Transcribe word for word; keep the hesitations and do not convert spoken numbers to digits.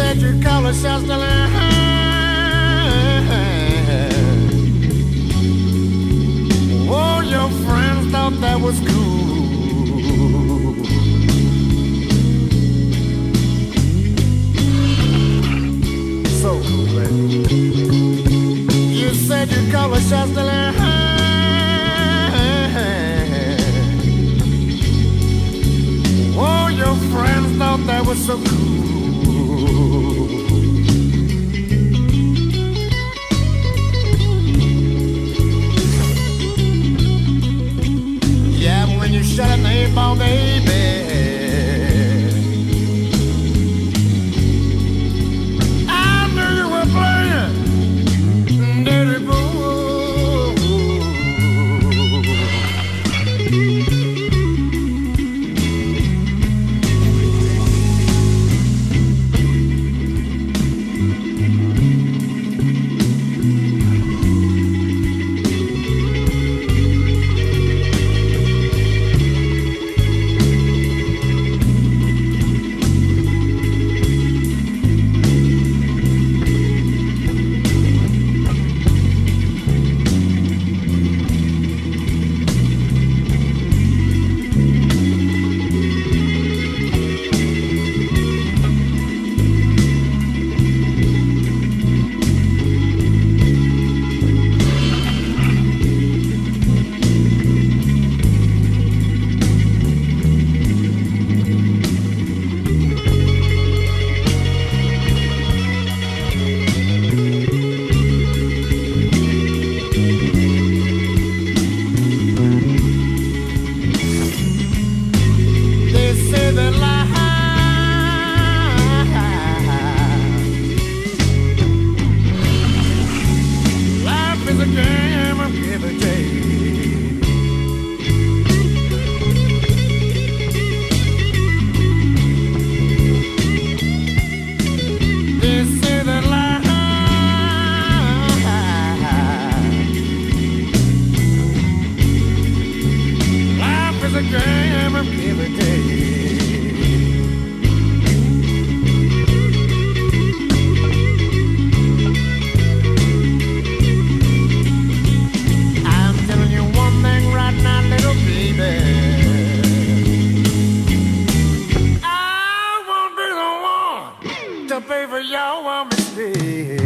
said you call us just a line. Oh, your friends thought that was cool. So cool, baby. You said you call us just a line. Friends thought that was so cool. Yeah, when you shut an eight ball, baby, I knew you were playing dirty ball. Baby, y'all want me to stay.